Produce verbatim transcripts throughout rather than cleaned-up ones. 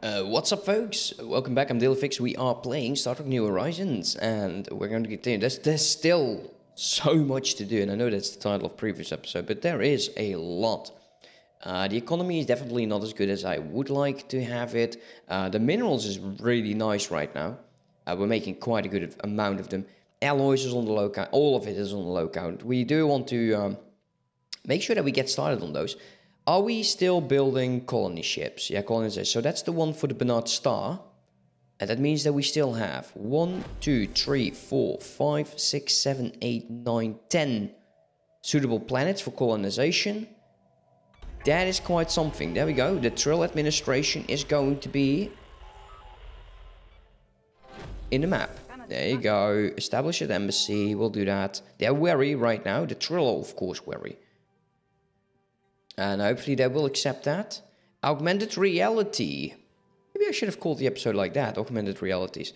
Uh, what's up, folks? Welcome back. I'm Dallin. We are playing Star Trek New Horizons, and we're going to continue. There's, there's still so much to do, and I know that's the title of previous episode, but there is a lot. Uh, the economy is definitely not as good as I would like to have it. Uh, the minerals is really nice right now. Uh, we're making quite a good amount of them. Alloys is on the low count. All of it is on the low count. We do want to um, make sure that we get started on those. Are we still building colony ships? Yeah, colonies. So that's the one for the Barnard Star. And that means that we still have one, two, three, four, five, six, seven, eight, nine, ten suitable planets for colonization. That is quite something. There we go. The Trill administration is going to be in the map. There you go. Establish an embassy. We'll do that. They're wary right now. The Trill are, of course, wary. And hopefully they will accept that. Augmented reality. Maybe I should have called the episode like that. Augmented realities.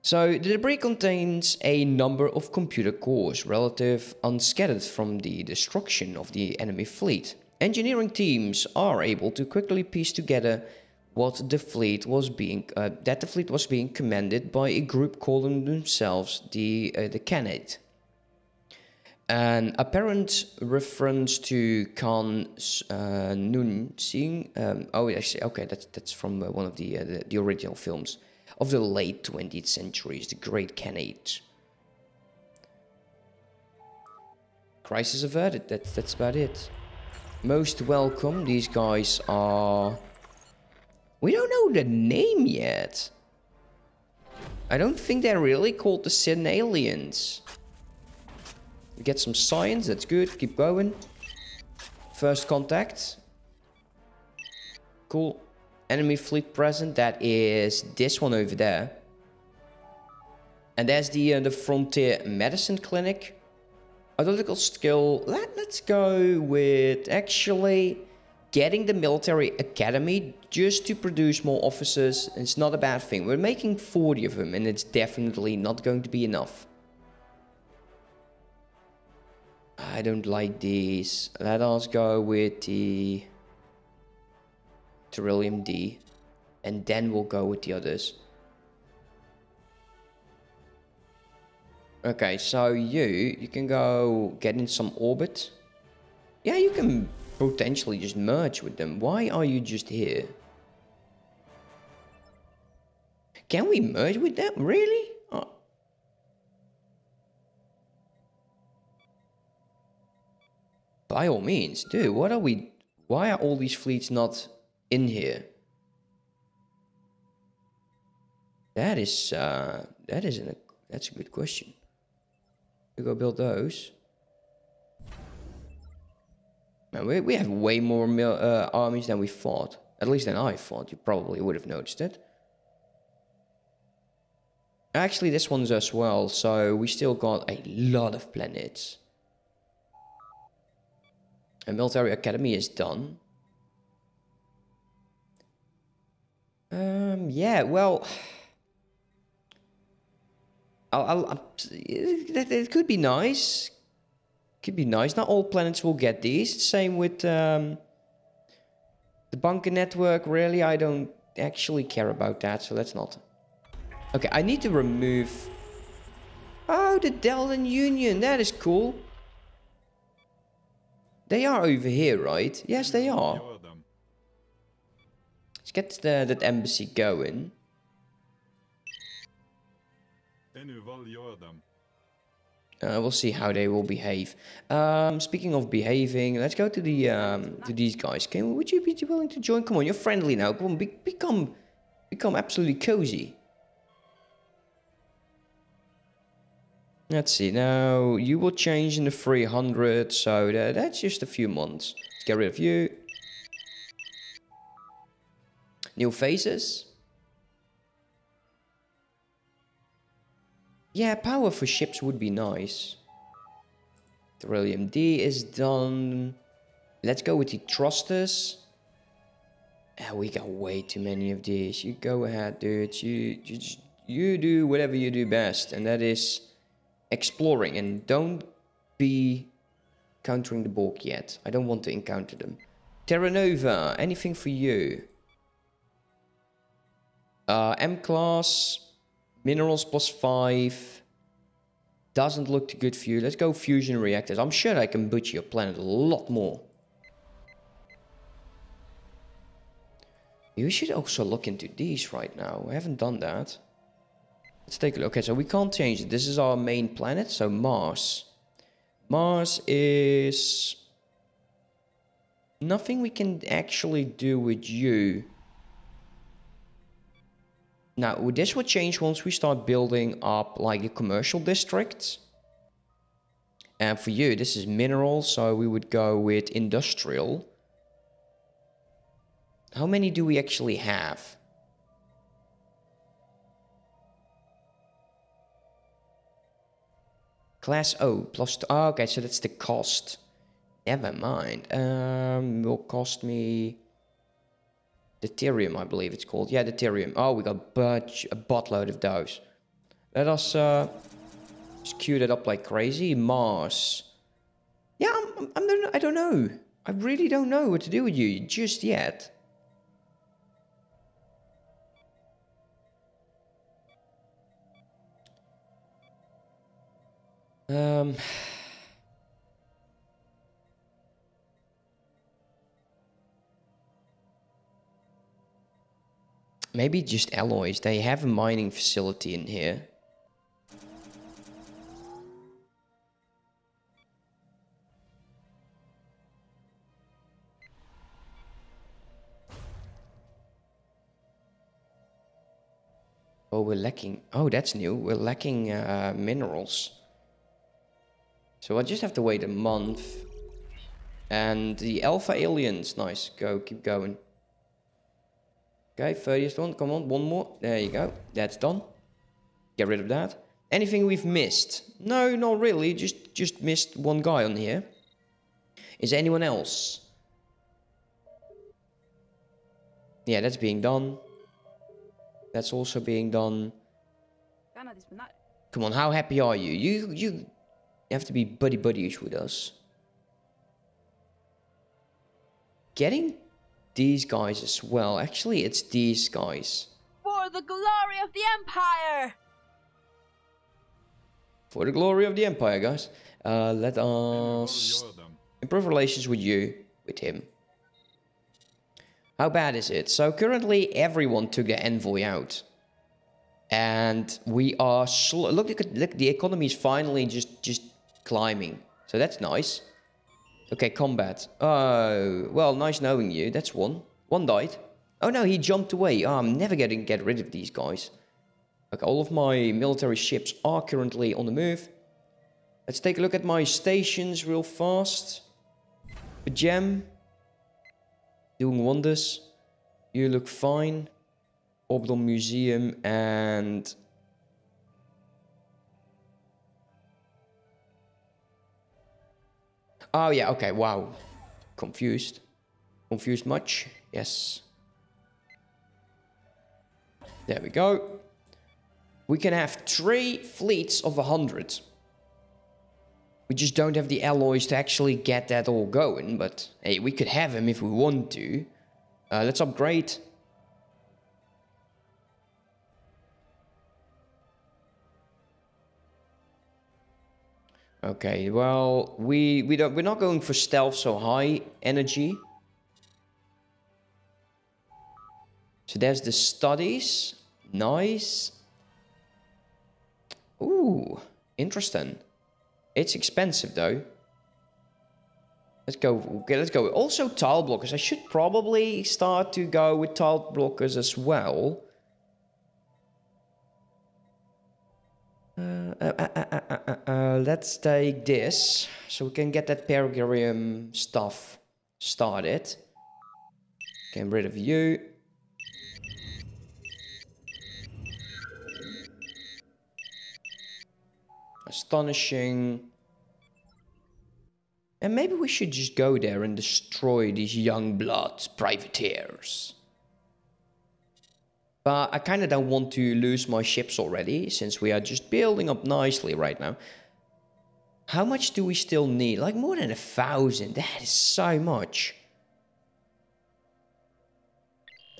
So, the debris contains a number of computer cores, relative unscattered from the destruction of the enemy fleet. Engineering teams are able to quickly piece together what the fleet was being, uh, that the fleet was being commanded by a group calling themselves the uh, the Khanate. An apparent reference to Khan uh, Noon Singh. Um, oh, actually, okay, that's that's from uh, one of the, uh, the the original films of the late twentieth centuries, the Great Khanate. Crisis averted. That that's about it. Most welcome. These guys are. We don't know the name yet. I don't think they're really called the Synalians. We get some science, that's good, keep going. First contact. Cool. Enemy fleet present, that is this one over there. And there's the, uh, the Frontier Medicine Clinic. Analytical skill, Let, let's go with actually getting the military academy just to produce more officers. It's not a bad thing. We're making forty of them and it's definitely not going to be enough. I don't like these. Let us go with the Teryllium D. And then we'll go with the others. Okay, so you, you can go get in some orbit. Yeah, you can potentially just merge with them. Why are you just here? Can we merge with them? Really? Oh. By all means, dude, what are we... Why are all these fleets not in here? That is... Uh, that isn't a... That's a good question. We go build those. Man, we, we have way more mil uh, armies than we fought. At least than I thought. You probably would have noticed it. Actually, this one's as well. So we still got a lot of planets. A military academy is done. Um, yeah, well... I'll, I'll, I'll, it, it could be nice. Could be nice. Not all planets will get these. Same with um, the bunker network. Really, I don't actually care about that, so let's not. Okay, I need to remove... Oh, the Dallin Union. That is cool. They are over here, right? Yes, they are. Let's get the, that embassy going. Uh, we'll see how they will behave. Um, speaking of behaving, let's go to the um, to these guys. Can would you be willing to join? Come on, you're friendly now. Come on, be, become become absolutely cozy. Let's see. Now you will change in the three hundred, so that, that's just a few months. Let's get rid of you. New faces. Yeah, power for ships would be nice. Teryllium D is done. Let's go with the thrusters. Oh, we got way too many of these. You go ahead, dude. You, you, you do whatever you do best. And that is exploring. And don't be countering the Borg yet. I don't want to encounter them. Terra Nova, anything for you? Uh, M-class, minerals plus five. Doesn't look too good for you. Let's go fusion reactors. I'm sure I can butcher your planet a lot more. You should also look into these right now. I haven't done that. Let's take a look. Okay, so we can't change it. This is our main planet, so Mars. Mars is... nothing we can actually do with you. Now, this will change once we start building up, like, a commercial district. And for you, this is mineral, so we would go with industrial. How many do we actually have? Class O, plus two. Oh, okay, so that's the cost. Never mind. Um, will cost me... Deuterium, I believe it's called. Yeah, Deuterium. Oh, we got a buttload of those. Let us uh, just queue that up like crazy. Mars. Yeah, I'm, I'm, I'm, I don't know. I really don't know what to do with you just yet. Um... Maybe just alloys. They have a mining facility in here. Oh, we're lacking... oh, that's new. We're lacking uh, minerals. So I just have to wait a month. And the alpha aliens. Nice. Go, keep going. Okay, thirtieth one, come on, one more. There you go, that's done. Get rid of that. Anything we've missed? No, not really, just, just missed one guy on here. Is there anyone else? Yeah, that's being done. That's also being done. Come on, how happy are you? You, you have to be buddy-buddy-ish with us. Getting... these guys as well. Actually, it's these guys. For the glory of the Empire! For the glory of the Empire, guys. Uh, let us improve relations with you, with him. How bad is it? So currently, everyone took their envoy out. And we are slow. Look, look, the economy is finally just, just climbing. So that's nice. Okay, combat. Oh, well, nice knowing you. That's one. One died. Oh no, he jumped away. Oh, I'm never getting get rid of these guys. Okay, all of my military ships are currently on the move. Let's take a look at my stations real fast. Pajam. Doing wonders. You look fine. Orbital Museum and... oh, yeah, okay, wow. Confused. Confused much? Yes. There we go. We can have three fleets of one hundred. We just don't have the alloys to actually get that all going, but hey, we could have them if we want to. Uh, let's upgrade. Okay, well, we, we don't, we're not going for stealth, so high energy. So there's the studies. Nice. Ooh, interesting. It's expensive, though. Let's go, okay, let's go. Also, tile blockers. I should probably start to go with tile blockers as well. Uh, uh, uh, uh, uh, uh, uh, let's take this, so we can get that Perigorium stuff started. Get rid of you. Astonishing. And maybe we should just go there and destroy these Youngblood privateers. But I kind of don't want to lose my ships already, since we are just building up nicely right now. How much do we still need? Like, more than a thousand. That is so much.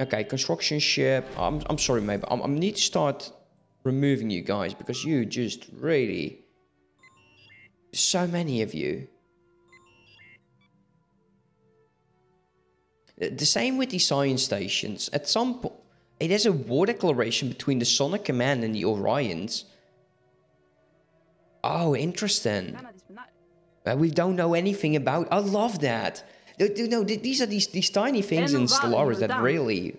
Okay, construction ship. I'm, I'm sorry, mate, but I need to start removing you guys because you just really... So many of you. The same with the science stations. At some point, hey, there's a war declaration between the Son'a Command and the Orions. Oh, interesting. But we don't know anything about... I love that. No, no, these are these, these tiny things in Stellaris that really...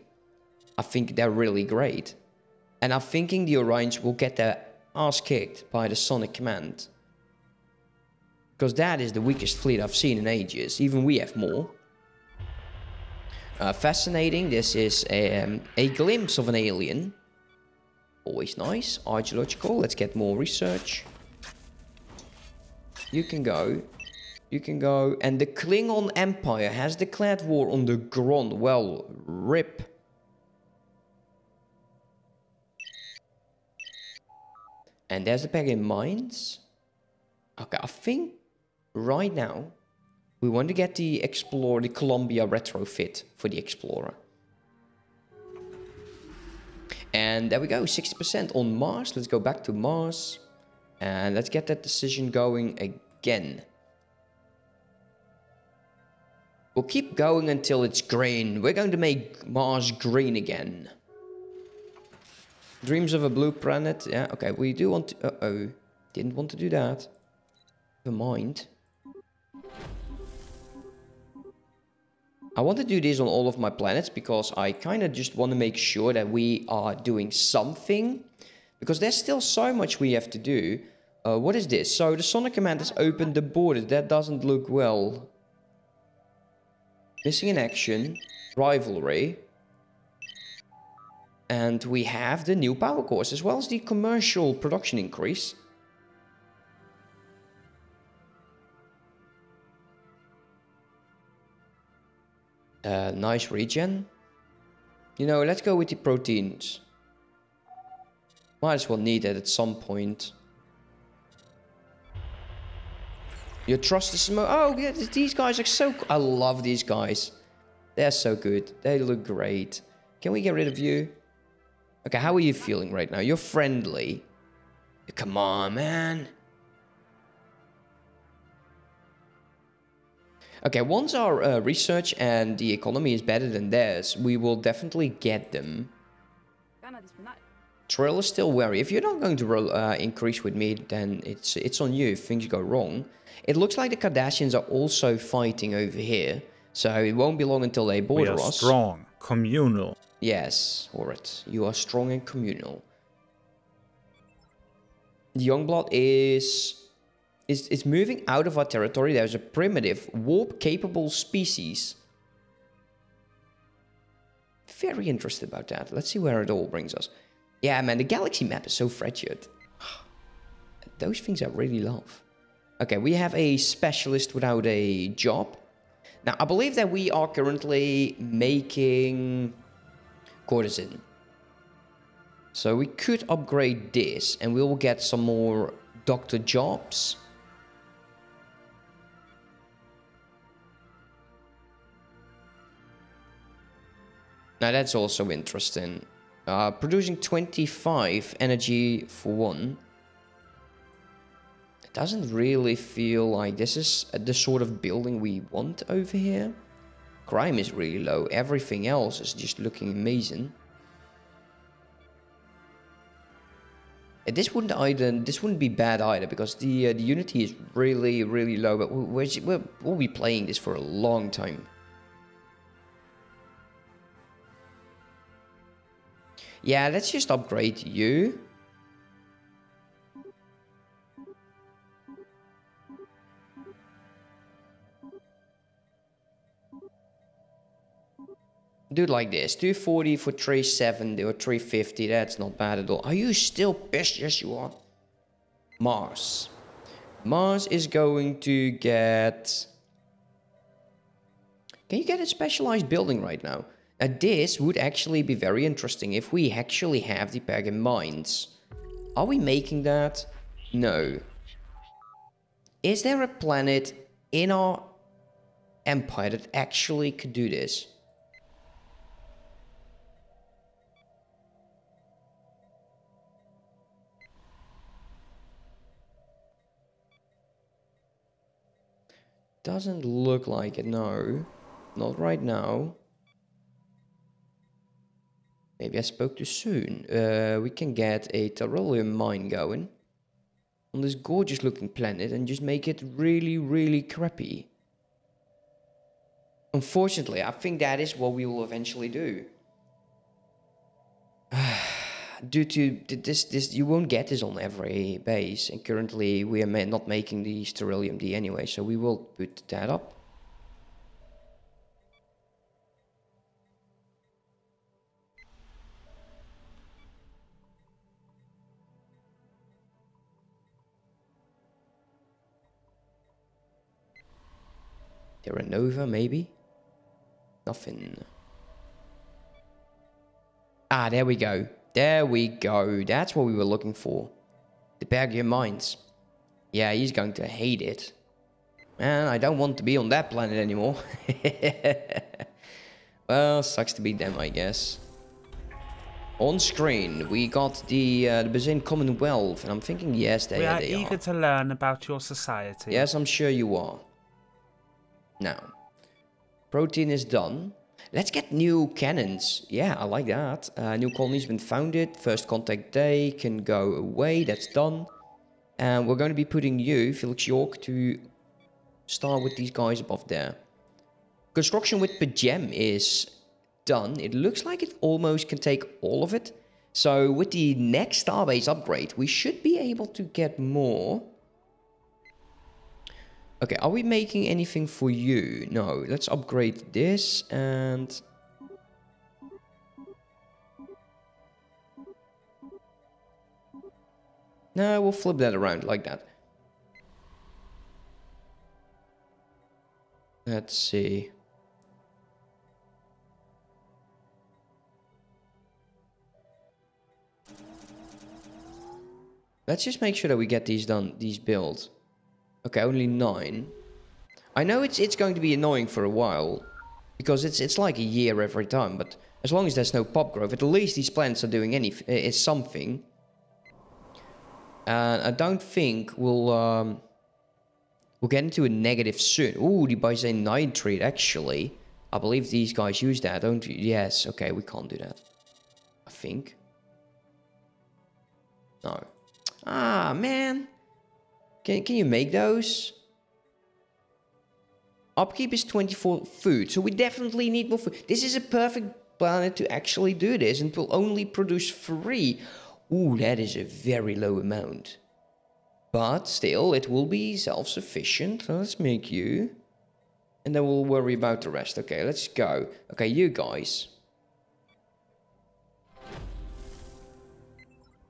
I think they're really great. And I'm thinking the Orions will get their ass kicked by the Son'a Command. Because that is the weakest fleet I've seen in ages. Even we have more. Uh, fascinating. This is um, a glimpse of an alien. Always nice. Archaeological. Let's get more research. You can go. You can go. And the Klingon Empire has declared war on the Gronn. Well, rip. And there's the Pajem mines. Okay, I think right now... We want to get the Explorer, the Columbia retrofit for the Explorer. And there we go, sixty percent on Mars. Let's go back to Mars. And let's get that decision going again. We'll keep going until it's green. We're going to make Mars green again. Dreams of a blue planet. Yeah, okay, we do want to... Uh-oh, didn't want to do that. Never mind. I want to do this on all of my planets because I kind of just want to make sure that we are doing something. Because there's still so much we have to do. Uh, what is this? So the Son'a Command has opened the borders. That doesn't look well. Missing in action. Rivalry. And we have the new power cores as well as the commercial production increase. Uh, nice regen. You know, let's go with the proteins. Might as well need it at some point. Your trust is... Oh, yeah, these guys are so... I love these guys. They're so good. They look great. Can we get rid of you? Okay, how are you feeling right now? You're friendly. Come on, man. Okay, once our uh, research and the economy is better than theirs, we will definitely get them. Trill is still wary. If you're not going to roll, uh, increase with me, then it's it's on you if things go wrong. It looks like the Cardassians are also fighting over here, so it won't be long until they border us. We are us. Strong, communal. Yes, Horrit, you are strong and communal. The Youngblood is... It's, it's moving out of our territory. There's a primitive, warp-capable species. Very interested about that. Let's see where it all brings us. Yeah, man, the galaxy map is so fragile. Those things I really love. Okay, we have a specialist without a job. Now, I believe that we are currently making Cortisan. So we could upgrade this, and we will get some more... Doctor Jobs. Now that's also interesting. Uh, producing twenty-five energy for one. It doesn't really feel like this is the sort of building we want over here. Crime is really low. Everything else is just looking amazing. This wouldn't either. This wouldn't be bad either because the uh, the unity is really really low. But we're, we're, we'll be playing this for a long time. Yeah, let's just upgrade you. Do it like this, two forty for three seventy or three fifty, that's not bad at all. Are you still pissed? Yes, you are. Mars. Mars is going to get... Can you get a specialized building right now? Now, this would actually be very interesting if we actually have the Pajem mines. Are we making that? No. Is there a planet in our empire that actually could do this? Doesn't look like it, no. Not right now. Maybe I spoke too soon. Uh, we can get a Teryllium mine going on this gorgeous looking planet and just make it really, really crappy. Unfortunately, I think that is what we will eventually do. Due to this, this, you won't get this on every base, and currently we are ma not making the Teryllium D anyway, so we will put that up. Terra Nova, maybe? Nothing. Ah, there we go. There we go. That's what we were looking for. The Bergian Mines. Yeah, he's going to hate it. Man, I don't want to be on that planet anymore. Well, sucks to be them, I guess. On screen, we got the, uh, the Bazin Commonwealth, and I'm thinking, yes, they, we are they eager are. to learn about your society. Yes, I'm sure you are. Now, protein is done. Let's get new cannons. Yeah, I like that. Uh, new colony's been founded. First contact day can go away. That's done. And we're going to be putting you, Felix York, to start with these guys above there. Construction with Pajem is done. It looks like it almost can take all of it. So with the next starbase upgrade, we should be able to get more. Okay, are we making anything for you? No, let's upgrade this and... No, we'll flip that around like that. Let's see. Let's just make sure that we get these done, these builds. Okay, only nine. I know it's it's going to be annoying for a while, because it's it's like a year every time. But as long as there's no pop growth, at least these plants are doing any is something. And uh, I don't think we'll um, we'll get into a negative soon. Ooh, the Byzane nitrate actually. I believe these guys use that, don't you? Yes. Okay, we can't do that. I think. No. Ah, man. Can, can you make those? Upkeep is twenty-four food, so we definitely need more food. This is a perfect planet to actually do this, and will only produce three. Ooh, that is a very low amount. But still, it will be self-sufficient. So let's make you. And then we'll worry about the rest. Okay, let's go. Okay, you guys.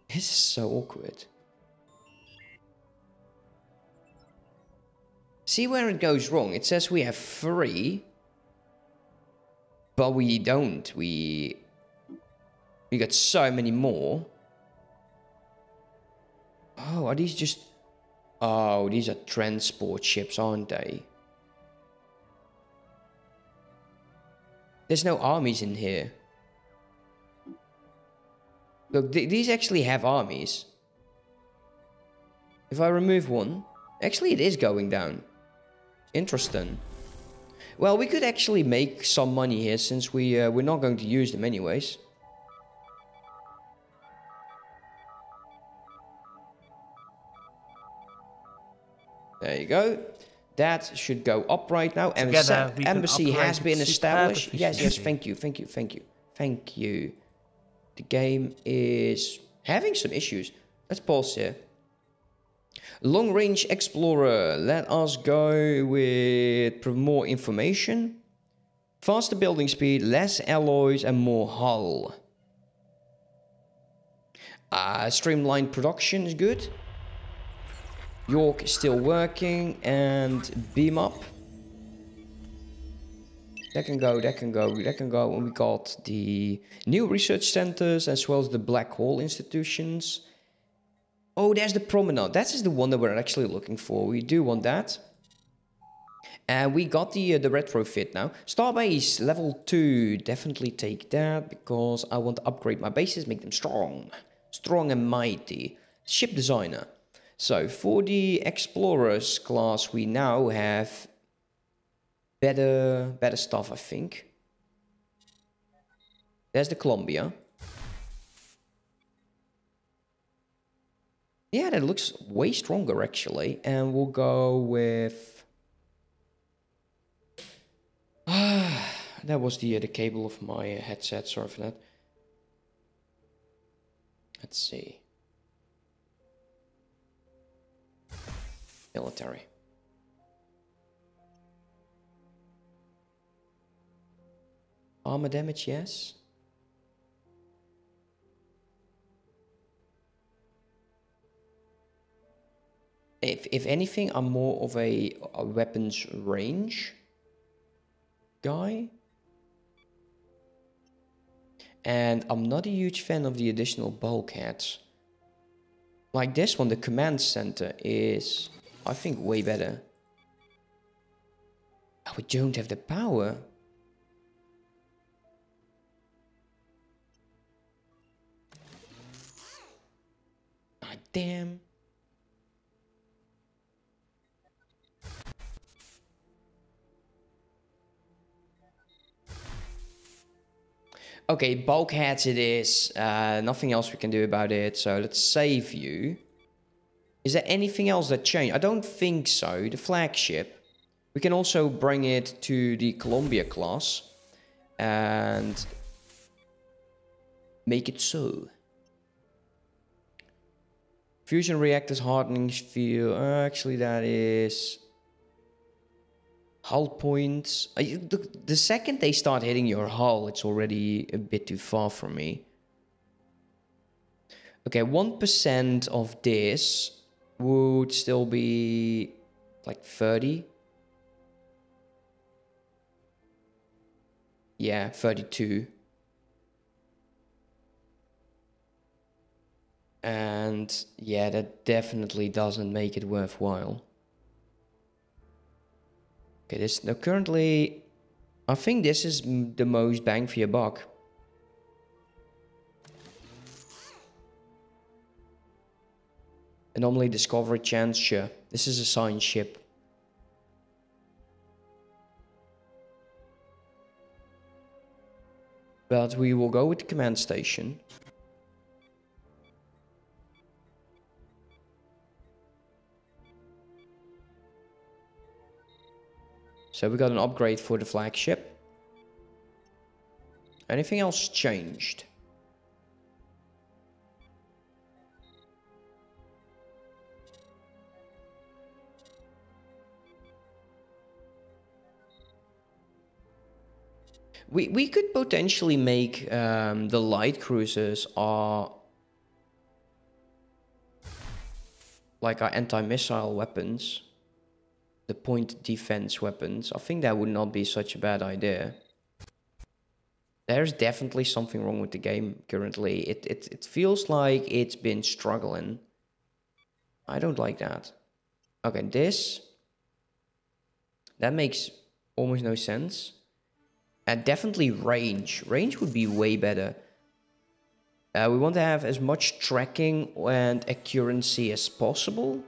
This is so awkward. See where it goes wrong. It says we have three, but we don't. We we got so many more. Oh, are these just? Oh, these are transport ships, aren't they? There's no armies in here. Look, th these actually have armies. If I remove one, actually, it is going down. Interesting. Well, we could actually make some money here since we, uh, we're not going to use them anyways. There you go. That should go up right now. Together, Embassy, embassy has been established. Yes, yes, thank you, thank you, thank you, thank you. The game is having some issues. Let's pause here. Long range explorer, let us go with more information, faster building speed, less alloys and more hull. Uh, streamlined production is good. York is still working and beam up. That can go, that can go, that can go. And we got the new research centers as well as the black hole institutions. Oh, there's the promenade. That is the one that we're actually looking for. We do want that. And we got the uh, the retrofit now. Starbase level two. Definitely take that because I want to upgrade my bases, make them strong. Strong and mighty. Ship designer. So for the explorers class, we now have better, better stuff, I think. There's the Columbia. Yeah, that looks way stronger, actually. And we'll go with... Ah, that was the, uh, the cable of my uh, headset, sorry for that. Let's see. Military. Armor damage, yes. If, if anything, I'm more of a, a weapons range guy. And I'm not a huge fan of the additional bulkheads. Like this one, the command center is, I think, way better. Oh, we don't have the power. God damn. Okay, bulkheads it is. Uh, nothing else we can do about it. So let's save you. Is there anything else that changed? I don't think so. The flagship. We can also bring it to the Columbia class. And make it so. Fusion reactors, hardening field. Uh, actually, that is... Hull points. The second they start hitting your hull, it's already a bit too far from me. Okay, one percent of this would still be like thirty. Yeah, thirty-two. And yeah, that definitely doesn't make it worthwhile. Okay, this now currently, I think this is the most bang for your buck. Anomaly discovery chance, sure. This is a science ship. But we will go with the command station. So we got an upgrade for the flagship. Anything else changed? We we could potentially make um, the light cruisers our like our anti-missile weapons. The point defense weapons. I think that would not be such a bad idea. There's definitely something wrong with the game currently. It, it, it feels like it's been struggling. I don't like that. Okay, this. That makes almost no sense. And definitely range. Range would be way better. Uh, we want to have as much tracking and accuracy as possible.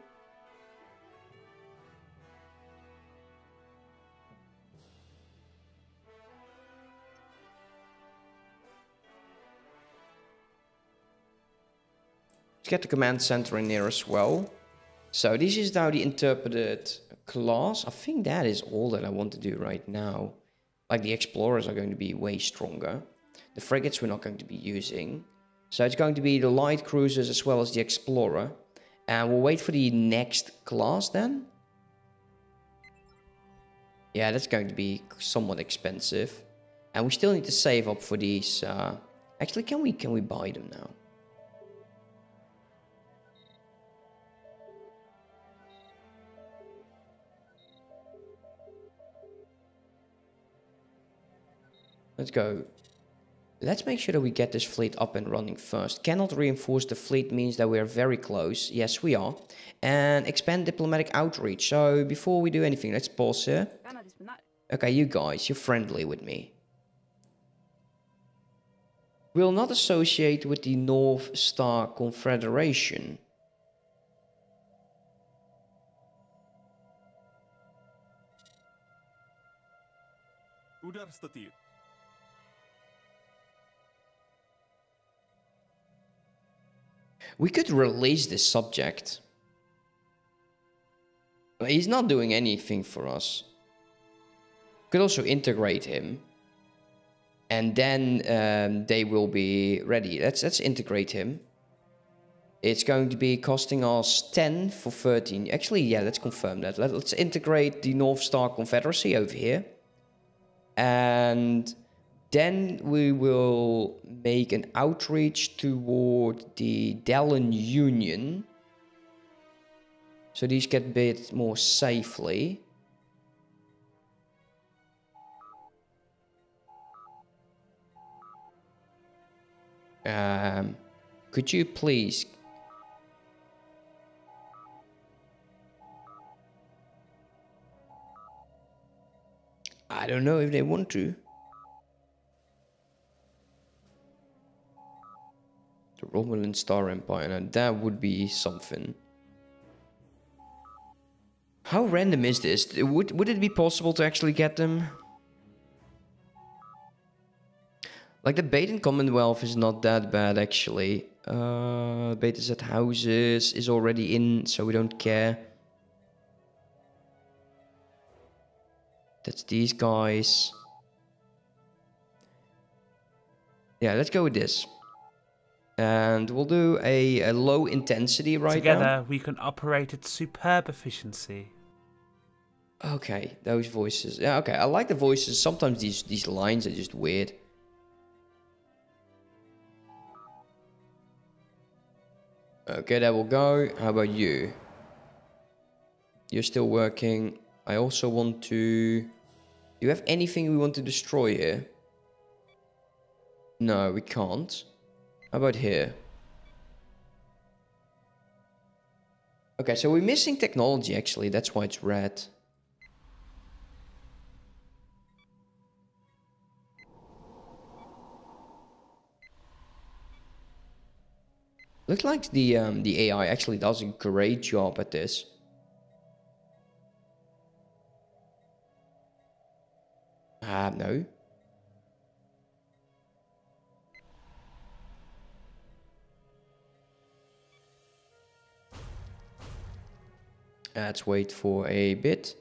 Let's get the command center in there as well. So this is now the interpreted class. I think that is all that I want to do right now. Like the explorers are going to be way stronger. The frigates we're not going to be using. So it's going to be the light cruisers as well as the explorer. And we'll wait for the next class then. Yeah, that's going to be somewhat expensive. And we still need to save up for these. Uh... Actually, can we, can we buy them now? Let's go. Let's make sure that we get this fleet up and running first. Cannot reinforce the fleet means that we are very close. Yes, we are. And expand diplomatic outreach. So before we do anything, let's pause here. Okay, you guys, you're friendly with me. Will not associate with the North Star Confederation. Удар статьи. We could release this subject. But he's not doing anything for us. Could also integrate him. And then um, they will be ready. Let's, let's integrate him. It's going to be costing us ten for thirteen. Actually, yeah, let's confirm that. Let, let's integrate the North Star Confederacy over here. And then we will make an outreach toward the Dallin Union. So these get bid more safely. Um, could you please... I don't know if they want to. The Romulan Star Empire, now that would be something. How random is this? Would, would it be possible to actually get them? Like, the Betan Commonwealth is not that bad, actually. Uh, Beta Set houses is already in, so we don't care. That's these guys. Yeah, let's go with this. And we'll do a, a low intensity right now. Together, we can operate at superb efficiency. Okay, those voices. Yeah, okay, I like the voices. Sometimes these, these lines are just weird. Okay, that will go. How about you? You're still working. I also want to... Do you have anything we want to destroy here? No, we can't. How about here? Okay, so we're missing technology, actually. That's why it's red. Looks like the um, the A I actually does a great job at this. Ah, uh, no. Let's wait for a bit.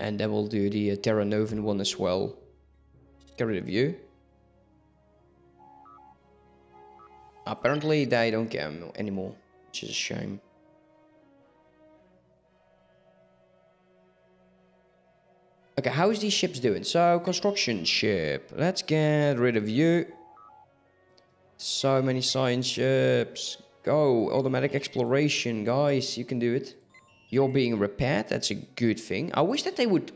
And then we'll do the uh, Terra Nova one as well. Get rid of you. Apparently they don't care anymore, which is a shame. Okay, how is these ships doing? So, construction ship. Let's get rid of you. So many science ships. Go, automatic exploration, guys, you can do it. You're being repaired, that's a good thing. I wish that they would...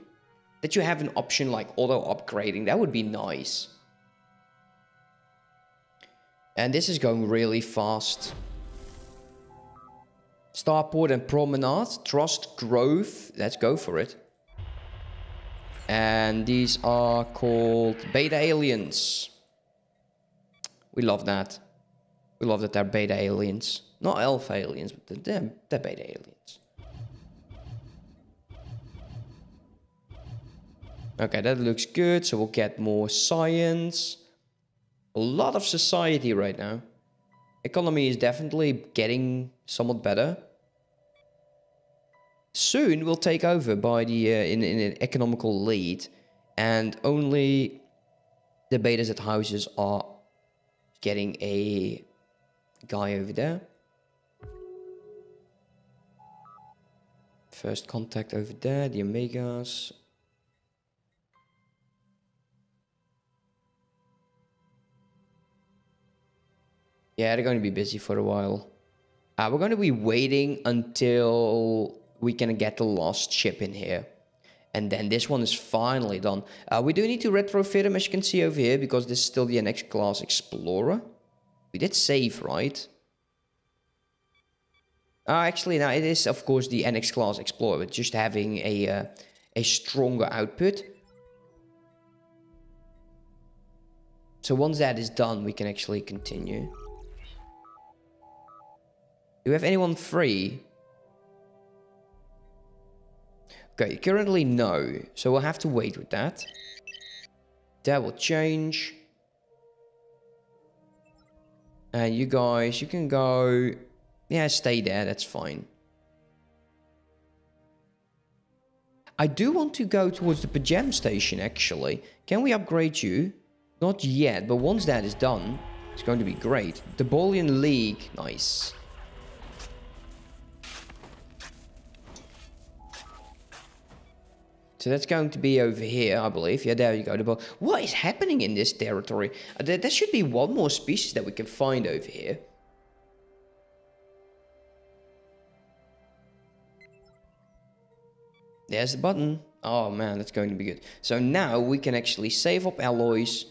That you have an option like auto-upgrading, that would be nice. And this is going really fast. Starport and Promenade. Trust Growth. Let's go for it. And these are called Beta Aliens. We love that. We love that they're Beta Aliens. Not Alpha Aliens, but they're, they're Beta Aliens. Okay, that looks good. So we'll get more science. A lot of society right now. Economy is definitely getting somewhat better. Soon we'll take over by the uh, in, in an economical lead, and only the Betas at houses are getting a guy over there. First contact over there, the Omegas. Yeah, they're going to be busy for a while. Uh, we're going to be waiting until we can get the last ship in here. And then this one is finally done. Uh, we do need to retrofit him, as you can see over here, because this is still the N X Class Explorer. We did save, right? Uh, actually, no, it is, of course, the N X Class Explorer, but just having a, uh, a stronger output. So once that is done, we can actually continue. Do we have anyone free? Okay, currently no. So we'll have to wait with that. That will change. And you guys, you can go... Yeah, stay there, that's fine. I do want to go towards the Pajam Station, actually. Can we upgrade you? Not yet, but once that is done, it's going to be great. The Bolian League, nice. So that's going to be over here, I believe. Yeah, there you go. The Bol what is happening in this territory? There, there should be one more species that we can find over here. There's the button. Oh man, that's going to be good. So now we can actually save up alloys,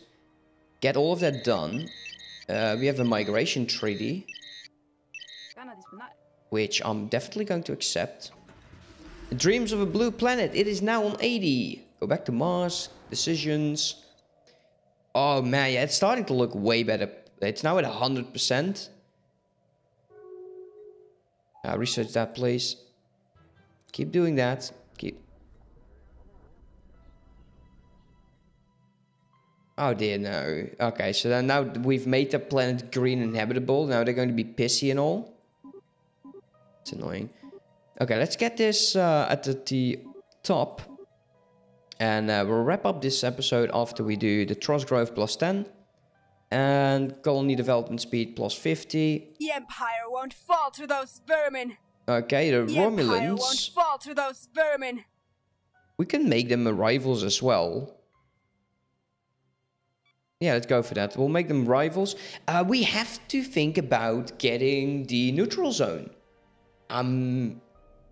get all of that done. Uh, we have a migration treaty, which I'm definitely going to accept. The dreams of a blue planet. It is now on eighty. Go back to Mars. Decisions. Oh man, yeah, it's starting to look way better. It's now at one hundred percent. Uh, research that, please. Keep doing that. Keep. Oh dear, no. Okay, so then now we've made the planet green and habitable. Now they're going to be pissy and all. It's annoying. Okay, let's get this uh, at the, the top. And uh, we'll wrap up this episode after we do the Trust Growth plus ten. And colony development speed plus fifty. The Empire won't fall to those vermin. Okay, the, the Romulans. Empire won't fall to those vermin. We can make them rivals as well. Yeah, let's go for that. We'll make them rivals. Uh, we have to think about getting the neutral zone. I'm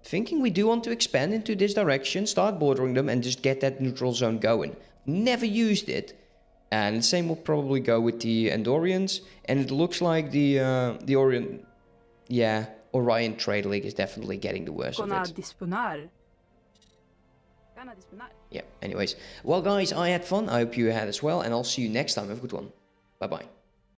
thinking we do want to expand into this direction, start bordering them, and just get that neutral zone going. Never used it. And the same will probably go with the Andorians. And it looks like the uh, the Orion... Yeah. Orion Trade League is definitely getting the worst of it. Yeah, anyways. Well, guys, I had fun. I hope you had as well. And I'll see you next time. Have a good one. Bye-bye.